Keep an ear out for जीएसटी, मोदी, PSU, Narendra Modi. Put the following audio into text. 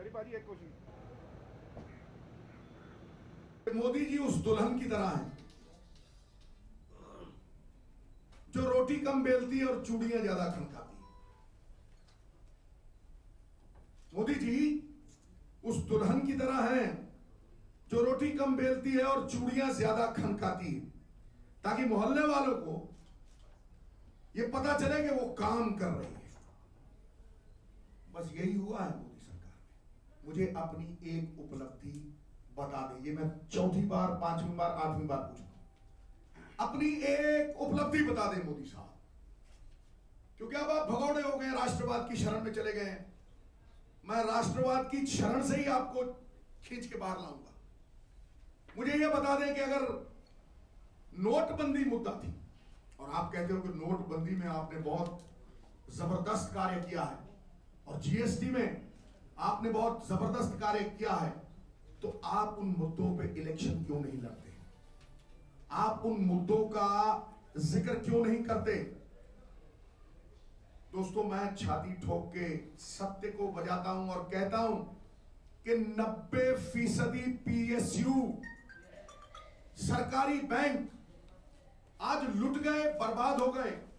चली भाजी एक कोशिश। मोदी जी उस दुल्हन की तरह हैं जो रोटी कम बेलती है और चूड़ियां ज्यादा खनकाती है। मोदी जी उस दुल्हन की तरह हैं जो रोटी कम बेलती है और चूड़ियां ज्यादा खनकाती है, ताकि मोहल्ले वालों को ये पता चले कि वो काम कर रही है। बस यही हुआ है मोदी सरकार में। मुझे अपनी एक उपलब्धि बता दें, ये मैं चौथी बार, पांचवी बार, आठवीं बार पूछ रहा हूं, अपनी एक उपलब्धि बता दें मोदी साहब, क्योंकि अब आप भगौड़े हो गए, राष्ट्रवाद की शरण में चले गए। मैं राष्ट्रवाद की शरण से ही आपको खींच के बाहर लाऊंगा। मुझे यह बता दें कि अगर नोटबंदी मुद्दा थी और आप कहते हो कि नोटबंदी में आपने बहुत जबरदस्त कार्य किया है और जीएसटी में आपने बहुत जबरदस्त कार्य किया है, तो आप उन मुद्दों पे इलेक्शन क्यों नहीं लड़ते? आप उन मुद्दों का जिक्र क्यों नहीं करते? दोस्तों, मैं छाती ठोक के सत्य को बजाता हूं और कहता हूं कि 90% PSU सरकारी बैंक आज लूट गए, बर्बाद हो गए।